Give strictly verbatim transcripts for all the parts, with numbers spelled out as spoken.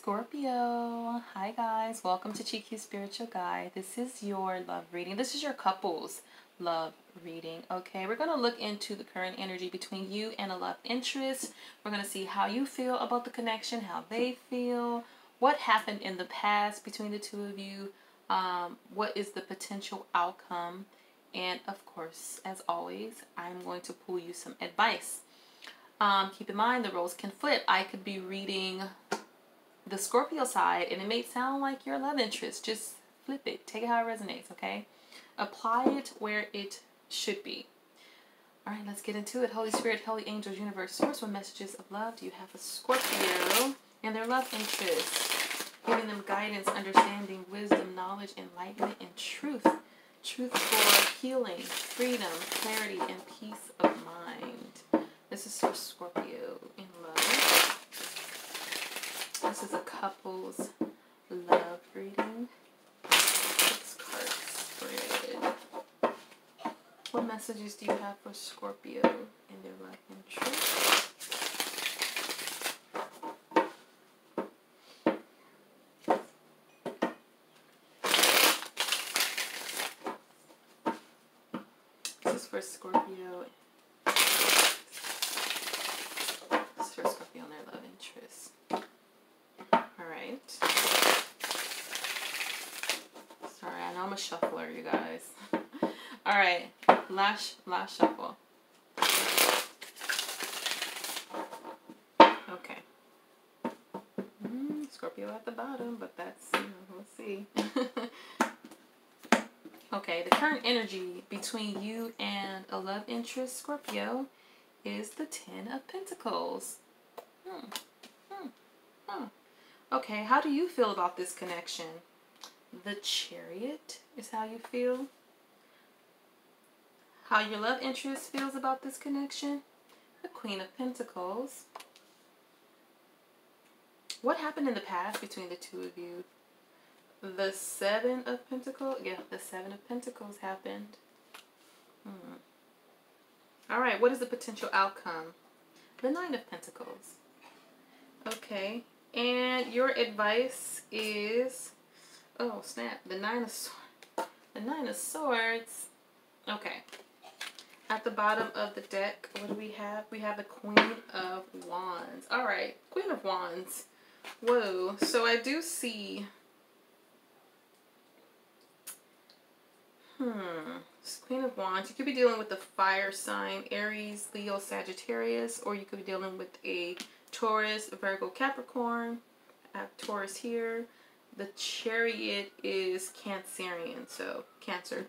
Scorpio. Hi guys, welcome to CHiiQ Spiritual Guide. This is your love reading. This is your couple's love reading. Okay, we're going to look into the current energy between you and a love interest. We're going to see how you feel about the connection, how they feel, what happened in the past between the two of you, um, what is the potential outcome, and of course, as always, I'm going to pull you some advice. Um, keep in mind the roles can flip. I could be reading the Scorpio side and it may sound like your love interest. Just flip it. Take it how it resonates, okay? Apply it where it should be. All right, let's get into it. Holy Spirit, Holy Angels, Universe, Source, what messages of love do you have for Scorpio and their love interest? Giving them guidance, understanding, wisdom, knowledge, enlightenment, and truth. Truth for healing, freedom, clarity, and peace of mind. This is for Scorpio in love. This is a couple's love reading. Six cards spread. What messages do you have for Scorpio in their love and truth? For Scorpio, this for Scorpio and their love interest. Alright. Sorry, I know I'm a shuffler, you guys. Alright, last, last shuffle. Okay. Mm, Scorpio at the bottom, but that's, you know, we'll see. Okay, the current energy between you and a love interest, Scorpio, is the Ten of Pentacles. Hmm. Hmm. Hmm. Okay, how do you feel about this connection? The Chariot is how you feel. How your love interest feels about this connection? The Queen of Pentacles. What happened in the past between the two of you? The Seven of Pentacles. Yeah, the Seven of Pentacles happened. Hmm. All right, what is the potential outcome? The Nine of Pentacles. Okay, and your advice is, oh snap, the Nine of Swords. The Nine of Swords. Okay. At the bottom of the deck, what do we have? We have the Queen of Wands. All right, Queen of Wands. Whoa. So I do see. Hmm, Queen of Wands. You could be dealing with the fire sign, Aries, Leo, Sagittarius, or you could be dealing with a Taurus, Virgo, Capricorn. I have Taurus here. The Chariot is Cancerian, so Cancer.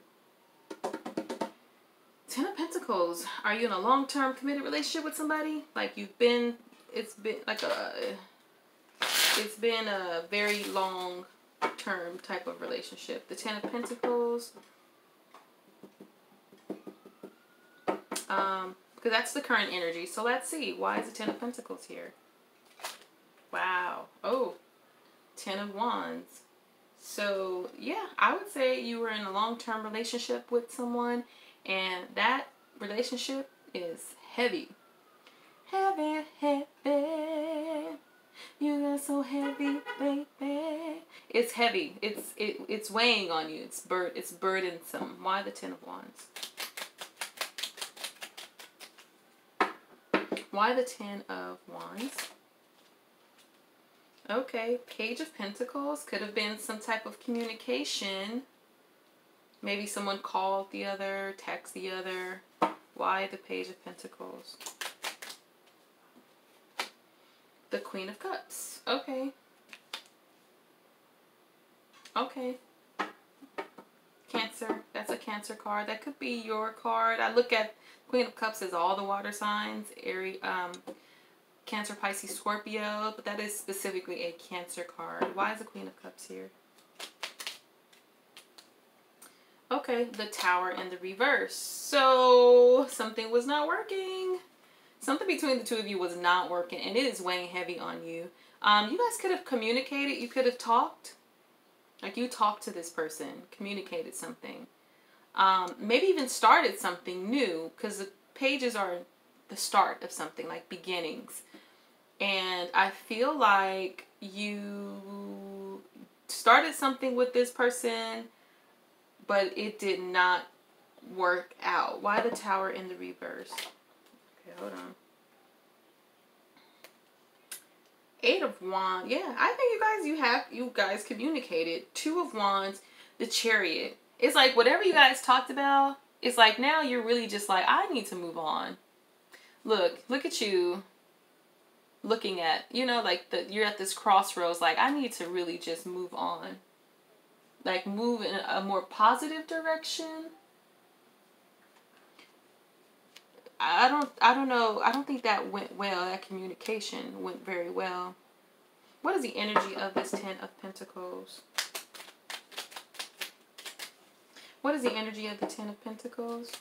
Ten of Pentacles. Are you in a long-term committed relationship with somebody? Like you've been, it's been like a, it's been a very long-term type of relationship. The Ten of Pentacles. Um, because that's the current energy. So let's see. Why is the Ten of Pentacles here? Wow. Oh, Ten of Wands. So yeah, I would say you were in a long-term relationship with someone and that relationship is heavy. Heavy, heavy. You are so heavy, baby. It's heavy. It's, it, it's weighing on you. It's bur- it's burdensome. Why the Ten of Wands? Why the Ten of Wands? Okay, Page of Pentacles could have been some type of communication. Maybe someone called the other, texted the other. Why the Page of Pentacles? The Queen of Cups. Okay. Okay. Cancer. That's a Cancer card. That could be your card. I look at Queen of Cups is all the water signs, Aries, um, Cancer, Pisces, Scorpio, but that is specifically a Cancer card. Why is the Queen of Cups here? Okay, the Tower in the reverse. So something was not working. Something between the two of you was not working, and it is weighing heavy on you. Um, you guys could have communicated. You could have talked. Like you talked to this person, communicated something. Um, maybe even started something new, because the pages are the start of something, like beginnings. And I feel like you started something with this person, but it did not work out. Why the Tower in the reverse? Okay, hold on. Eight of Wands. Yeah, I think you guys, you have, you guys communicated. Two of Wands, the Chariot. It's like whatever you guys talked about, it's like now you're really just like, I need to move on. Look, look at you looking at, you know, like the, you're at this crossroads, like I need to really just move on. Like move in a more positive direction. I don't, I don't know. I don't think that went well. That communication went very well. What is the energy of this Ten of Pentacles? What is the energy of the Ten of Pentacles?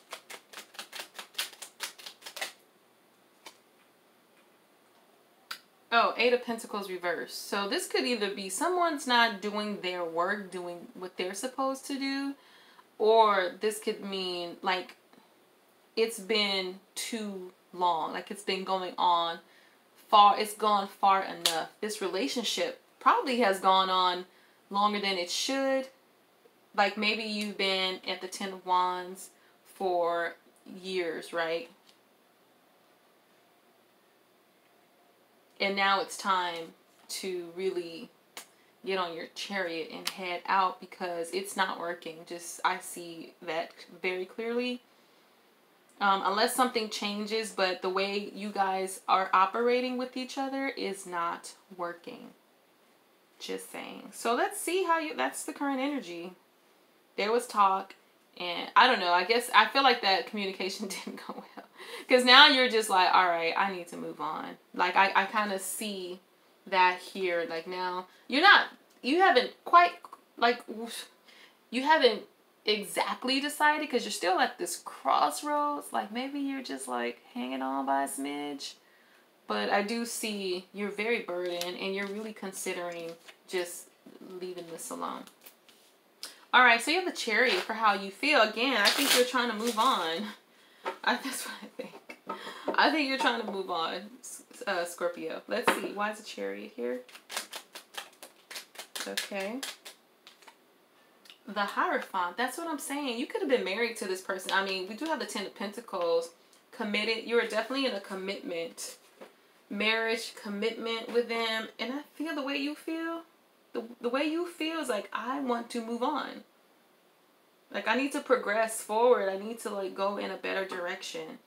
Oh, Eight of Pentacles reversed. So this could either be someone's not doing their work, doing what they're supposed to do, or this could mean like it's been too long. Like it's been going on far, it's gone far enough. This relationship probably has gone on longer than it should. Like maybe you've been at the Ten of Wands for years, right? And now it's time to really get on your chariot and head out because it's not working. Just, I see that very clearly. Um, unless something changes, but the way you guys are operating with each other is not working. Just saying. So let's see how you, that's the current energy. There was talk, and I don't know, I guess I feel like that communication didn't go well. Because now you're just like, all right, I need to move on. Like I, I kind of see that here. Like now you're not, you haven't quite, like you haven't exactly decided because you're still at this crossroads. Like maybe you're just like hanging on by a smidge. But I do see you're very burdened and you're really considering just leaving this alone. All right, so you have a Chariot for how you feel. Again, I think you're trying to move on. I, that's what I think. I think you're trying to move on, uh, Scorpio. Let's see. Why is a Chariot here? Okay. The Hierophant. That's what I'm saying. You could have been married to this person. I mean, we do have the Ten of Pentacles. Committed. You are definitely in a commitment. Marriage, commitment with them. And I feel the way you feel. The, the way you feel is like, I want to move on. Like, I need to progress forward. I need to, like, go in a better direction.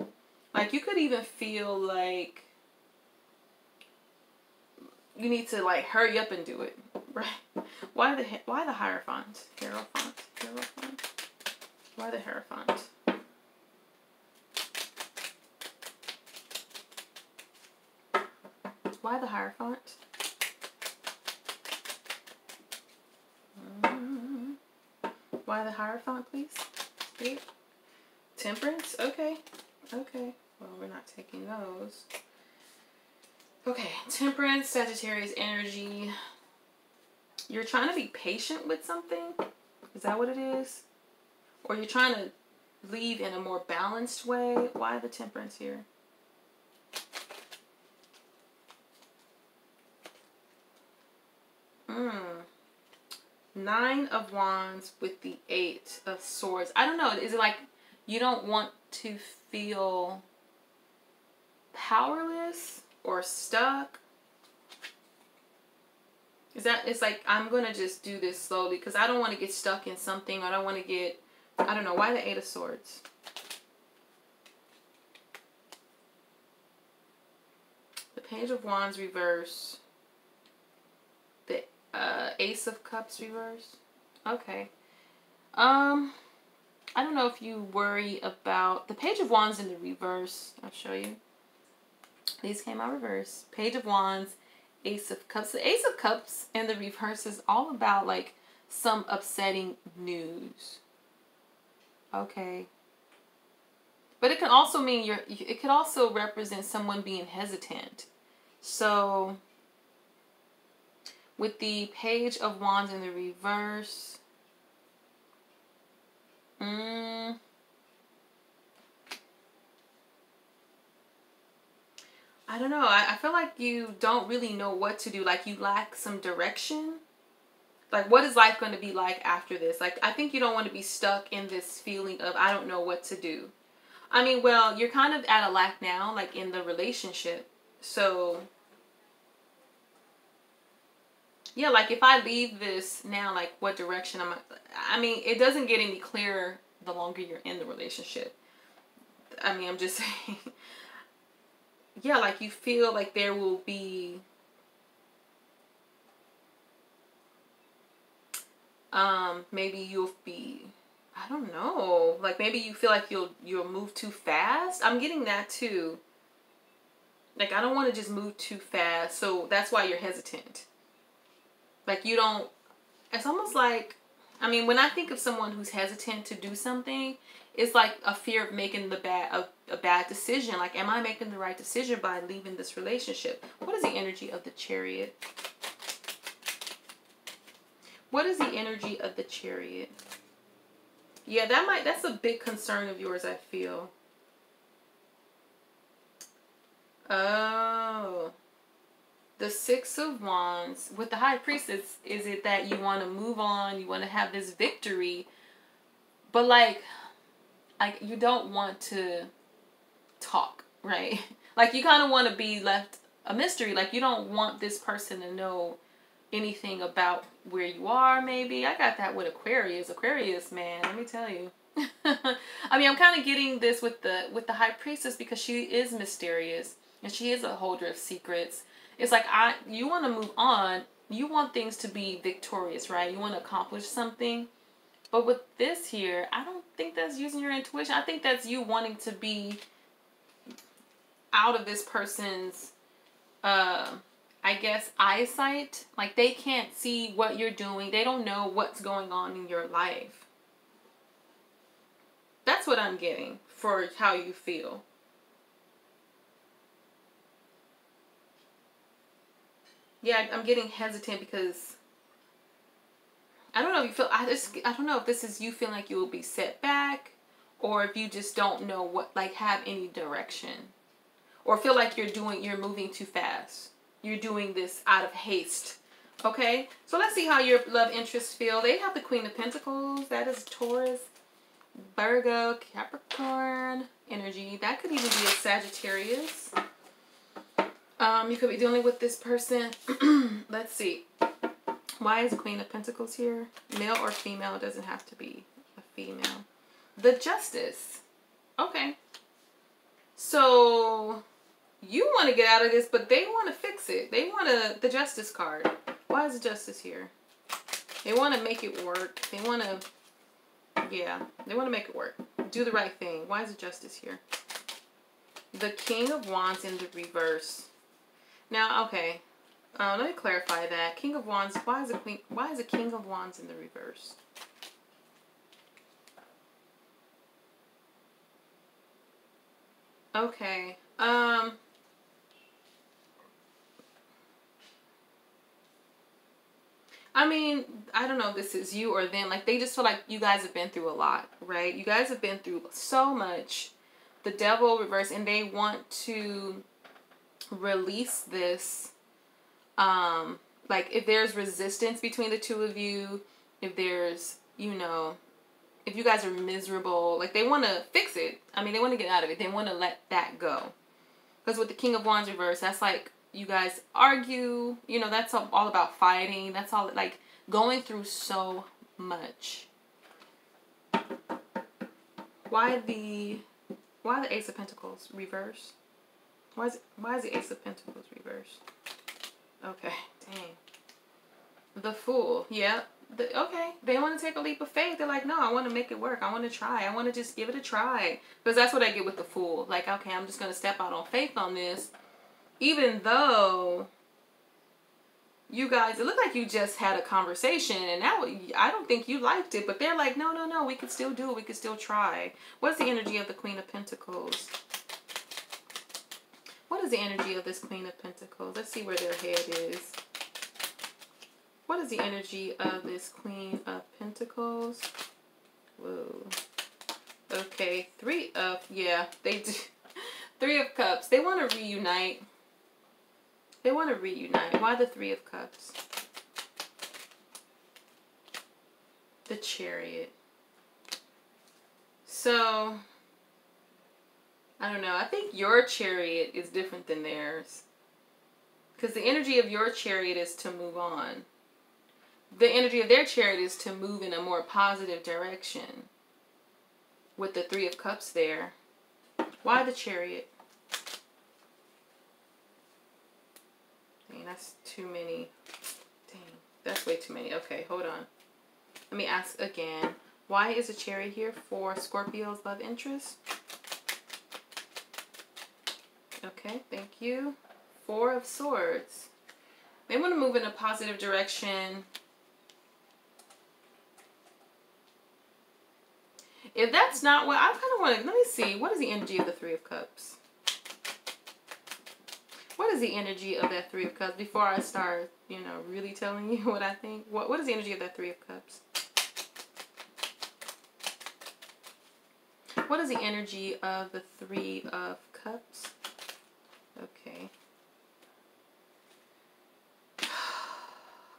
Like, you could even feel like you need to, like, hurry up and do it. Right? Why the, why the Hierophant? Hierophant? Hierophant? Why the Hierophant? Why the Hierophant? Why the Hierophant, please? Yep. Temperance? Okay. Okay. Well, we're not taking those. Okay. Temperance, Sagittarius energy. You're trying to be patient with something? Is that what it is? Or you're trying to leave in a more balanced way? Why the Temperance here? Mm. Nine of Wands with the Eight of Swords. I don't know. Is it like you don't want to feel powerless or stuck? Is that, it's like I'm going to just do this slowly because I don't want to get stuck in something. I don't want to get, I don't know. Why the Eight of Swords? The Page of Wands reverse. Uh, Ace of Cups reverse. Okay. Um, I don't know if you worry about the Page of Wands in the reverse. I'll show you. These came out reverse. Page of Wands, Ace of Cups. The Ace of Cups in the reverse is all about like some upsetting news. Okay. But it can also mean you're, it could also represent someone being hesitant. So with the Page of Wands in the reverse. Mm. I I don't know. I, I feel like you don't really know what to do. Like you lack some direction. Like what is life going to be like after this? Like I think you don't want to be stuck in this feeling of I don't know what to do. I mean, well, you're kind of at a lack now, like in the relationship. So yeah, like if I leave this now, like what direction am I? I mean, it doesn't get any clearer the longer you're in the relationship. I mean, I'm just saying. Yeah, like you feel like there will be um maybe you'll be, I don't know, like maybe you feel like you'll you'll move too fast. I'm getting that too. Like I don't want to just move too fast, so that's why you're hesitant. Like you don't, it's almost like, I mean, when I think of someone who's hesitant to do something, it's like a fear of making the bad a, a bad decision. Like, am I making the right decision by leaving this relationship? What is the energy of the Chariot? What is the energy of the Chariot? Yeah, that might, that's a big concern of yours, I feel. Oh. The Six of Wands with the High Priestess. Is it that you want to move on? You want to have this victory, but like, like you don't want to talk, right? Like you kind of want to be left a mystery. Like you don't want this person to know anything about where you are. Maybe I got that with Aquarius. Aquarius, man, let me tell you. I mean, I'm kind of getting this with the with the High Priestess because she is mysterious and she is a holder of secrets. It's like I you want to move on. You want things to be victorious, right? You want to accomplish something. But with this here, I don't think that's using your intuition. I think that's you wanting to be out of this person's, uh, I guess, eyesight. Like they can't see what you're doing. They don't know what's going on in your life. That's what I'm getting for how you feel. Yeah, I'm getting hesitant because I don't know if you feel, I just, I don't know if this is you feeling like you will be set back, or if you just don't know what, like have any direction, or feel like you're doing, you're moving too fast. You're doing this out of haste. Okay. So let's see how your love interests feel. They have the Queen of Pentacles. That is Taurus, Virgo, Capricorn energy. That could even be a Sagittarius. Um, you could be dealing with this person. Let's see. Why is Queen of Pentacles here? Male or female? It doesn't have to be a female. The Justice. Okay. So you want to get out of this, but they want to fix it. They want a, the Justice card. Why is the Justice here? They want to make it work. They want to, yeah, they want to make it work. Do the right thing. Why is the Justice here? The King of Wands in the reverse. Now, okay. Uh, let me clarify that. King of Wands, why is a queen, why is a King of Wands in the reverse? Okay. Um I mean, I don't know if this is you or them. Like they just feel like you guys have been through a lot, right? You guys have been through so much. The Devil reverse, and they want to release this. Um, like if there's resistance between the two of you, if there's, you know, if you guys are miserable, like they want to fix it. I mean, they want to get out of it. They want to let that go. Because with the King of Wands reverse, that's like you guys argue, you know, that's all about fighting. That's all like going through so much. Why the, why the Ace of Pentacles reverse? Why is, why is the Ace of Pentacles reverse? Okay, dang. The Fool, yeah. The, okay, they want to take a leap of faith. They're like, no, I want to make it work. I want to try. I want to just give it a try. Because that's what I get with the Fool. Like, okay, I'm just going to step out on faith on this. Even though you guys, it looked like you just had a conversation. And now I don't think you liked it. But they're like, no, no, no, we could still do it. We could still try. What's the energy of the Queen of Pentacles? What is the energy of this Queen of Pentacles? Let's see where their head is. What is the energy of this Queen of Pentacles? Whoa. Okay, three of, yeah, they do. Three of Cups. They want to reunite. They want to reunite. Why the Three of Cups? The Chariot. So, I don't know. I think your Chariot is different than theirs. Because the energy of your Chariot is to move on. The energy of their Chariot is to move in a more positive direction. With the Three of Cups there. Why the Chariot? Dang, that's too many. Dang, that's way too many. Okay, hold on. Let me ask again. Why is a Chariot here for Scorpio's love interest? Okay, thank you. Four of Swords. They want to move in a positive direction. If that's not what I kind of want to, let me see. What is the energy of the Three of Cups? What is the energy of that Three of Cups? Before I start, you know, really telling you what I think. What What is the energy of that Three of Cups? What is the energy of the Three of Cups? Okay.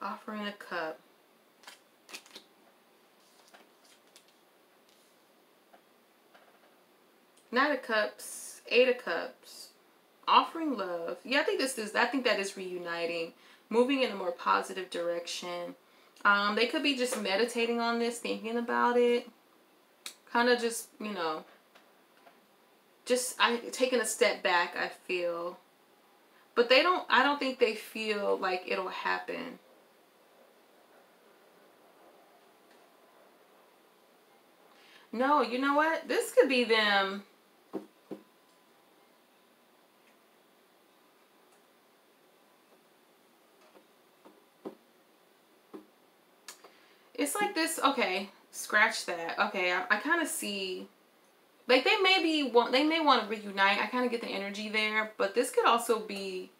Offering a cup. Nine of Cups, Eight of Cups, offering love. Yeah, I think this is, I think that is reuniting, moving in a more positive direction. Um, they could be just meditating on this, thinking about it, kind of just, you know, just I taking a step back, I feel. But they don't, I don't think they feel like it'll happen. No, you know what? This could be them. It's like this, okay, scratch that. Okay, I, I kind of see, like they may be, they may want to reunite. I kind of get the energy there, but this could also be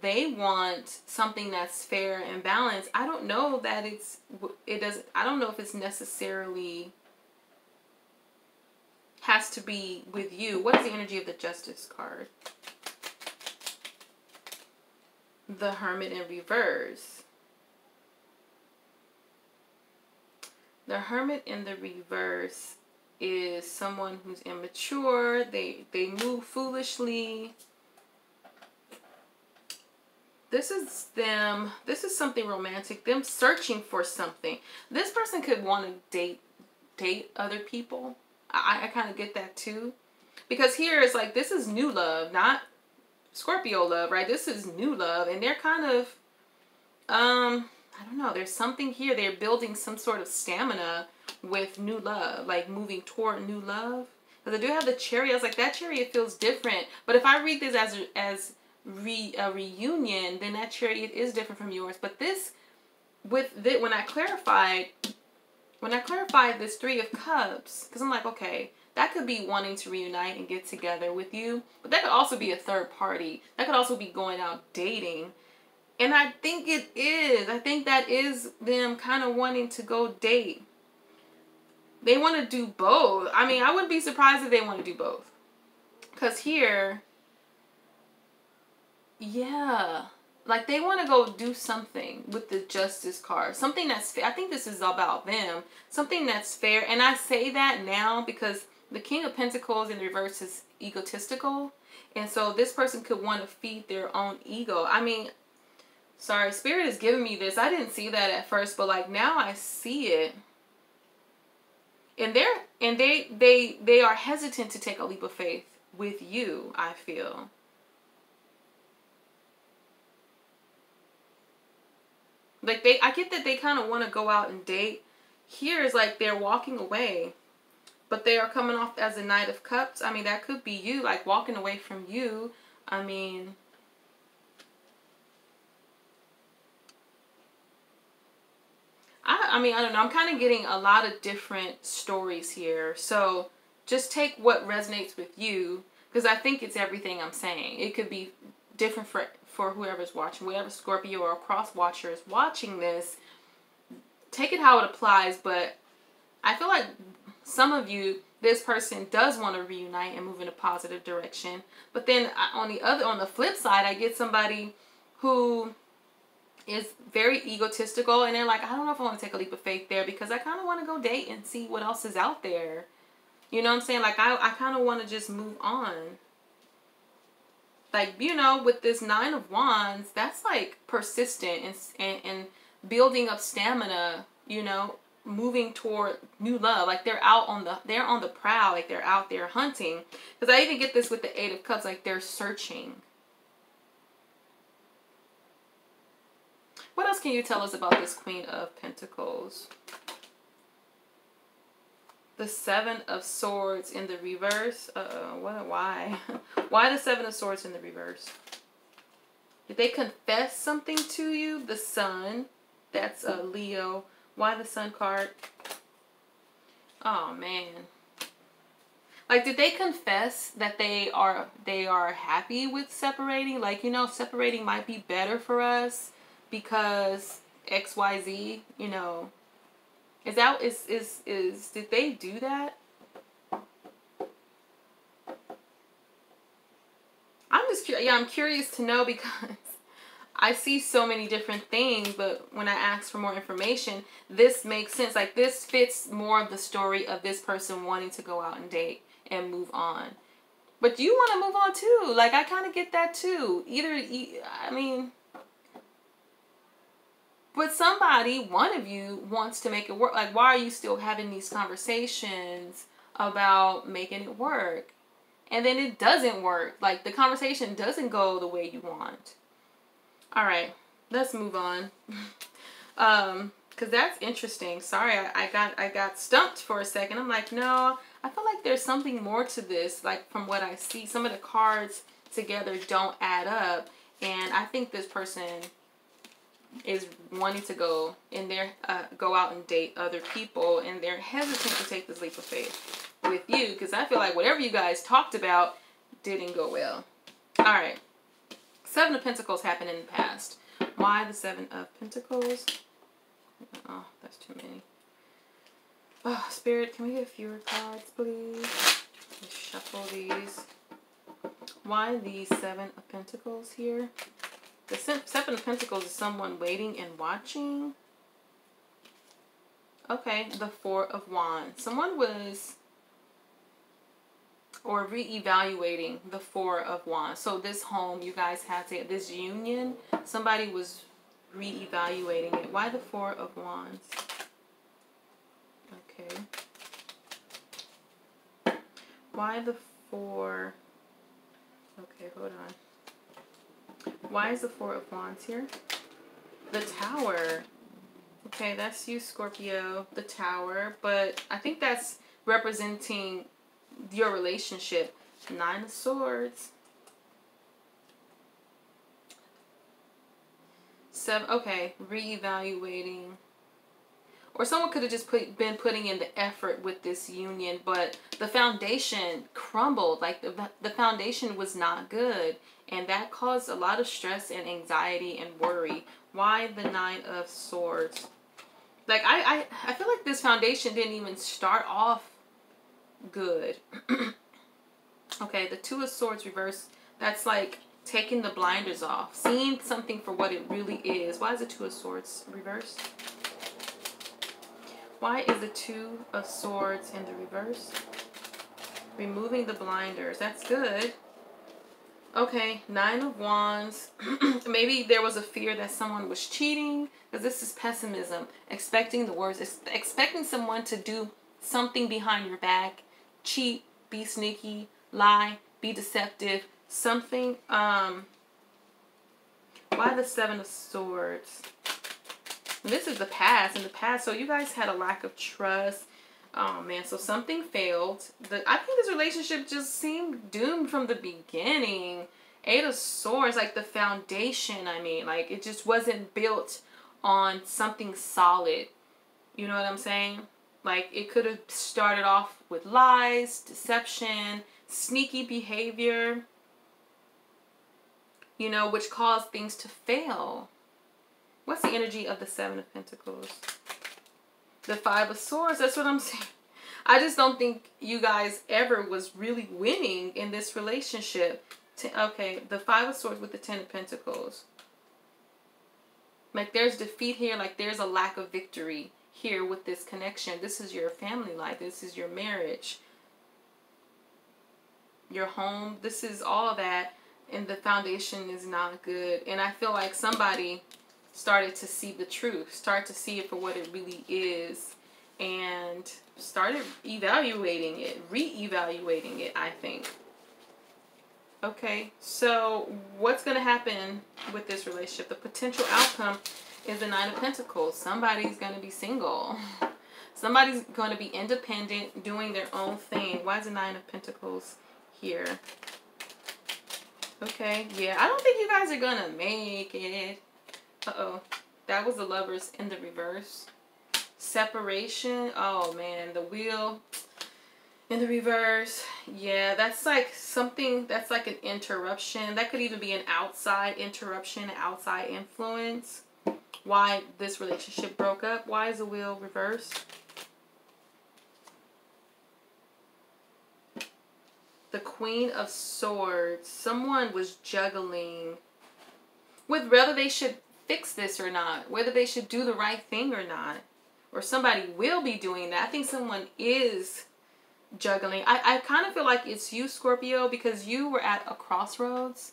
they want something that's fair and balanced. I don't know that it's, it doesn't, I don't know if it's necessarily has to be with you. What is the energy of the Justice card? The Hermit in reverse. The Hermit in the reverse is someone who's immature. They they move foolishly. This is them. This is something romantic. Them searching for something. This person could want to date date other people. I, I kind of get that too. Because here it's like this is new love, not Scorpio love, right? This is new love. And they're kind of, um... I don't know, there's something here. They're building some sort of stamina with new love, like moving toward new love. Because I do have the Chariot. I was like, that Chariot feels different. But if I read this as a, as re, a reunion, then that Chariot is different from yours. But this, with the, when I clarified, when I clarified this Three of Cups, because I'm like, okay, that could be wanting to reunite and get together with you. But that could also be a third party. That could also be going out dating. And I think it is. I think that is them kind of wanting to go date. They want to do both. I mean, I wouldn't be surprised if they want to do both. Because here, yeah. Like, they want to go do something with the Justice card. Something that's fair. I think this is about them. Something that's fair. And I say that now because the King of Pentacles in reverse is egotistical. And so this person could want to feed their own ego. I mean... Sorry, Spirit is giving me this. I didn't see that at first, but like now I see it. And they're and they they they are hesitant to take a leap of faith with you, I feel. Like they I get that they kind of want to go out and date. Here is like they're walking away, but they are coming off as a Knight of Cups. I mean, that could be you, like walking away from you. I mean, I, I mean, I don't know. I'm kind of getting a lot of different stories here. So just take what resonates with you, because I think it's everything I'm saying. It could be different for, for whoever's watching, whatever Scorpio or cross watcher is watching this. Take it how it applies. But I feel like some of you, this person does want to reunite and move in a positive direction. But then on the other, on the flip side, I get somebody who is very egotistical, and they're like, I don't know if I want to take a leap of faith there because I kind of want to go date and see what else is out there. You know what I'm saying? Like, I, I kind of want to just move on. Like, you know, with this Nine of Wands, that's like persistent and, and, and building up stamina, you know, moving toward new love. Like, they're out on the, they're on the prowl. Like, they're out there hunting. Because I even get this with the Eight of Cups. Like, they're searching. What else can you tell us about this Queen of Pentacles? The Seven of Swords in the reverse. Uh-oh, what, why? Why the Seven of Swords in the reverse? Did they confess something to you? The Sun. That's a Leo. Why the Sun card? Oh, man. Like, did they confess that they are, they are happy with separating? Like, you know, separating might be better for us because X Y Z, you know. Is that, is, is, is, did they do that? I'm just curious, yeah, I'm curious to know because I see so many different things, but when I ask for more information, this makes sense. Like, this fits more of the story of this person wanting to go out and date and move on. But you want to move on too. Like, I kind of get that too. Either, I mean... But somebody, one of you, wants to make it work. Like, why are you still having these conversations about making it work? And then it doesn't work. Like, the conversation doesn't go the way you want. All right, let's move on. um, because that's interesting. Sorry, I, I got I got stumped for a second. I'm like, no, I feel like there's something more to this. Like, from what I see, some of the cards together don't add up. And I think this person is wanting to go in there, uh, go out and date other people, and they're hesitant to take this leap of faith with you because I feel like whatever you guys talked about didn't go well. All right, Seven of Pentacles happened in the past. Why the Seven of Pentacles? Oh, that's too many. Oh, Spirit, can we get fewer cards, please? Let's shuffle these. Why the Seven of Pentacles here? The Seven of Pentacles is someone waiting and watching. Okay, the Four of Wands. Someone was, or reevaluating the Four of Wands. So this home you guys had to, this union, somebody was reevaluating it. Why the Four of Wands? Okay. Why the Four? Okay, hold on. Why is the Four of Wands here? The Tower. Okay, that's you, Scorpio. The Tower. But I think that's representing your relationship. Nine of Swords. Seven. Okay, reevaluating. Or someone could have just put, been putting in the effort with this union, but the foundation crumbled. Like, the, the foundation was not good. And that caused a lot of stress and anxiety and worry. Why the Nine of Swords? Like, I, I, I feel like this foundation didn't even start off good. Okay, the Two of Swords reverse. That's like taking the blinders off. Seeing something for what it really is. Why is the Two of Swords reverse? Why is the Two of Swords in the reverse? Removing the blinders. That's good. Okay, Nine of Wands. Maybe there was a fear that someone was cheating, because this is pessimism. Expecting the worst. Ex expecting someone to do something behind your back. Cheat, be sneaky, lie, be deceptive, something. Um, why the Seven of Swords? And this is the past. In the past, so you guys had a lack of trust. Oh, man. So something failed. The, I think this relationship just seemed doomed from the beginning. Eight of Swords, like the foundation, I mean. Like, it just wasn't built on something solid. You know what I'm saying? Like, it could have started off with lies, deception, sneaky behavior. You know, which caused things to fail. What's the energy of the Seven of Pentacles? The Five of Swords. That's what I'm saying. I just don't think you guys ever was really winning in this relationship. Okay, the Five of Swords with the Ten of Pentacles. Like there's defeat here, like there's a lack of victory here with this connection. This is your family life. This is your marriage, your home. This is all that, and the foundation is not good. And I feel like somebody started to see the truth, start to see it for what it really is, and started evaluating it, re-evaluating it, I think. Okay, so what's going to happen with this relationship? The potential outcome is the Nine of Pentacles. Somebody's going to be single. Somebody's going to be independent, doing their own thing. Why is the Nine of Pentacles here? Okay, yeah, I don't think you guys are going to make it. Uh-oh, that was the Lovers in the reverse. Separation, oh man, the Wheel in the reverse. Yeah, that's like something, that's like an interruption. That could even be an outside interruption, an outside influence. Why this relationship broke up. Why is the Wheel reversed? The Queen of Swords. Someone was juggling with whether they should fix this or not, whether they should do the right thing or not, or somebody will be doing that. I think someone is juggling. I, I kind of feel like it's you, Scorpio, because you were at a crossroads.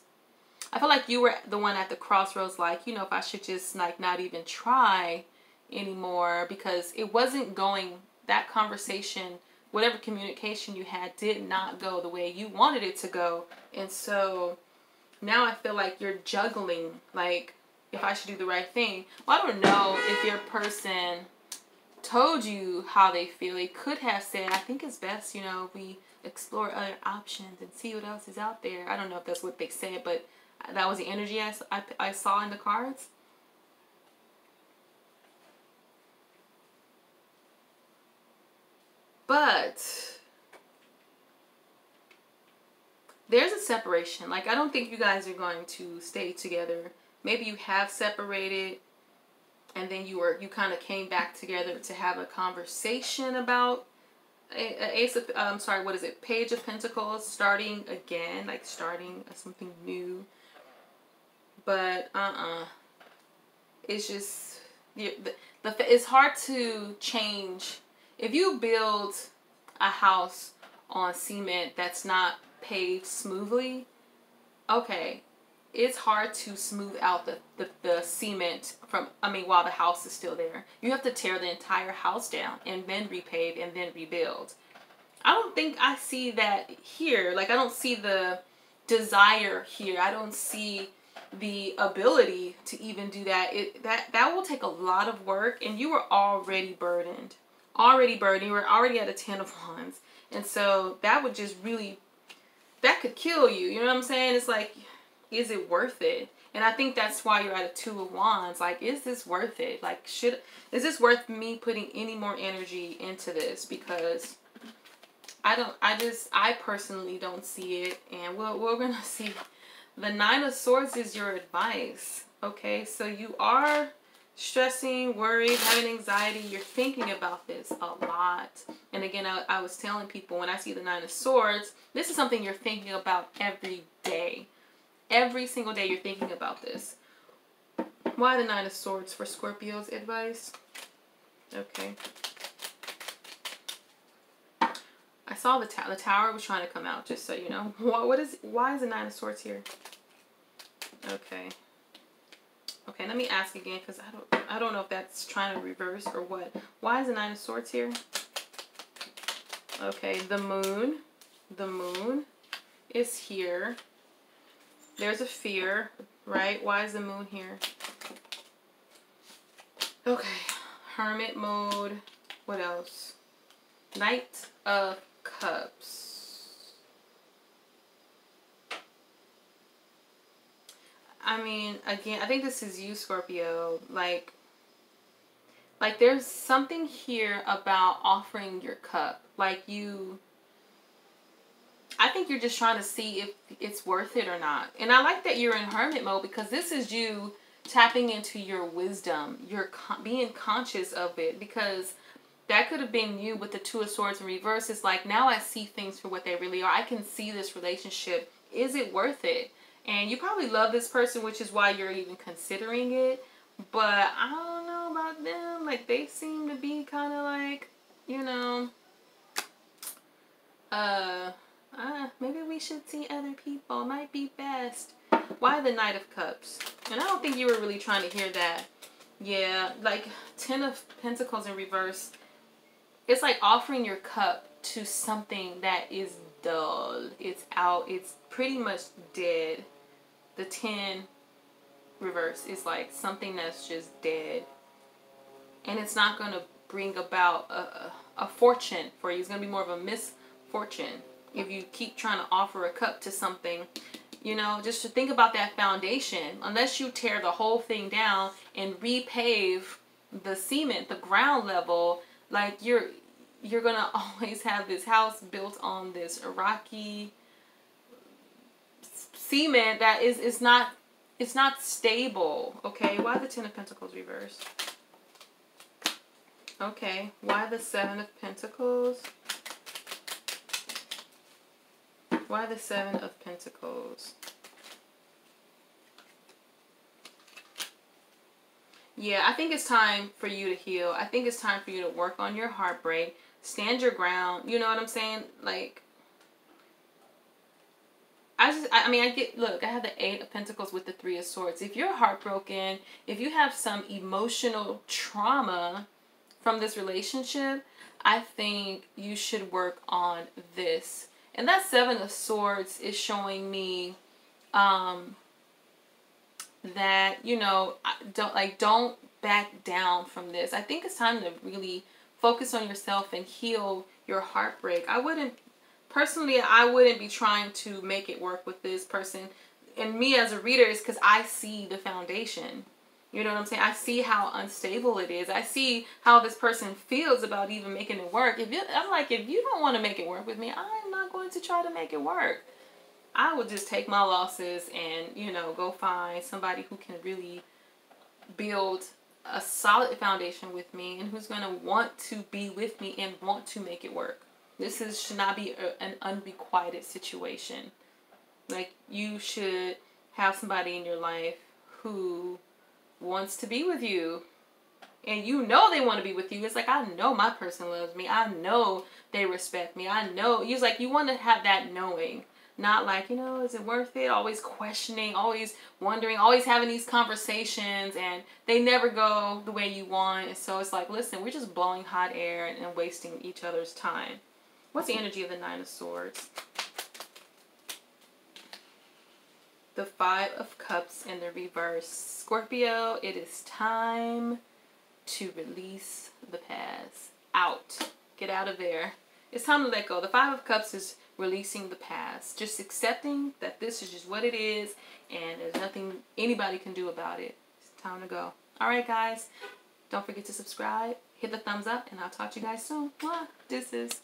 I feel like you were the one at the crossroads, like, you know, if I should just like not even try anymore, because it wasn't going, that conversation, whatever communication you had did not go the way you wanted it to go. And so now I feel like you're juggling, like, if I should do the right thing. Well, I don't know if your person told you how they feel. They could have said, I think it's best, you know, we explore other options and see what else is out there. I don't know if that's what they said, but that was the energy I, I, I saw in the cards. But there's a separation. Like, I don't think you guys are going to stay together. Maybe you have separated, and then you were you kind of came back together to have a conversation about a, a ace of um sorry what is it Page of Pentacles, starting again, like starting something new. But uh-uh, it's just the, the, the it's hard to change. If you build a house on cement that's not paved smoothly, okay, it's hard to smooth out the, the, the cement from, I mean, while the house is still there. You have to tear the entire house down and then repave and then rebuild. I don't think I see that here. Like, I don't see the desire here. I don't see the ability to even do that. It, that, that will take a lot of work, and you were already burdened. Already burdened. You were already at a Ten of Wands. And so that would just really, that could kill you. You know what I'm saying? It's like, is it worth it? And I think that's why you're at a Two of Wands. Like, is this worth it? Like, should, is this worth me putting any more energy into this? Because I don't, I just, I personally don't see it. And we're, we're going to see. The Nine of Swords is your advice. Okay, so you are stressing, worried, having anxiety. You're thinking about this a lot. And again, I, I was telling people, when I see the Nine of Swords, this is something you're thinking about every day. Every single day you're thinking about this. Why the Nine of Swords for Scorpio's advice? Okay. I saw the, ta the tower was trying to come out, just so you know. What, what is, why is the Nine of Swords here? Okay. Okay, let me ask again, because I don't, I don't know if that's trying to reverse or what. Why is the Nine of Swords here? Okay, the Moon. The Moon is here. There's a fear, right? Why is the Moon here? Okay. Hermit mode. What else? Knight of Cups. I mean, again, I think this is you, Scorpio. Like, like there's something here about offering your cup. Like, you... I think you're just trying to see if it's worth it or not. And I like that you're in hermit mode, because this is you tapping into your wisdom. You're con being conscious of it, because that could have been you with the Two of Swords in reverse. It's like, now I see things for what they really are. I can see this relationship. Is it worth it? And you probably love this person, which is why you're even considering it. But I don't know about them. Like, they seem to be kind of like, you know, uh, uh, maybe we should see other people. Might be best. Why the Knight of Cups? And I don't think you were really trying to hear that. Yeah, like Ten of Pentacles in reverse. It's like offering your cup to something that is dull. It's out. It's pretty much dead. The ten reverse is like something that's just dead. And it's not going to bring about a, a fortune for you. It's going to be more of a misfortune if you keep trying to offer a cup to something. You know, just to think about that foundation. Unless you tear the whole thing down and repave the cement, the ground level, like you're you're gonna always have this house built on this rocky cement that is is not it's not stable. Okay, why the Ten of Pentacles reversed? Okay, why the Seven of Pentacles? Why the Seven of Pentacles? Yeah, I think it's time for you to heal. I think it's time for you to work on your heartbreak. Stand your ground. You know what I'm saying? Like, I just, I mean, I get, look, I have the Eight of Pentacles with the Three of Swords. If you're heartbroken, if you have some emotional trauma from this relationship, I think you should work on this. And that Seven of Swords is showing me um, that, you know, don't like don't back down from this. I think it's time to really focus on yourself and heal your heartbreak. I wouldn't, personally, I wouldn't be trying to make it work with this person. And me as a reader is because I see the foundation. You know what I'm saying? I see how unstable it is. I see how this person feels about even making it work. If you, I'm like, if you don't want to make it work with me, I'm not going to try to make it work. I will just take my losses and, you know, go find somebody who can really build a solid foundation with me and who's going to want to be with me and want to make it work. This is, should not be a, an unrequited situation. Like, you should have somebody in your life who wants to be with you, and you know they want to be with you. It's like, I know my person loves me, I know they respect me, I know. He's like, you want to have that knowing, not like, you know, is it worth it, always questioning, always wondering, always having these conversations and they never go the way you want. And so it's like, listen, we're just blowing hot air and, and wasting each other's time. What's the energy of the Nine of Swords, the Five of Cups in the reverse? Scorpio, it is time to release the past. Out. Get out of there. It's time to let go. The Five of Cups is releasing the past. Just accepting that this is just what it is and there's nothing anybody can do about it. It's time to go. Alright guys, don't forget to subscribe, hit the thumbs up, and I'll talk to you guys soon. Mwah. Deuces.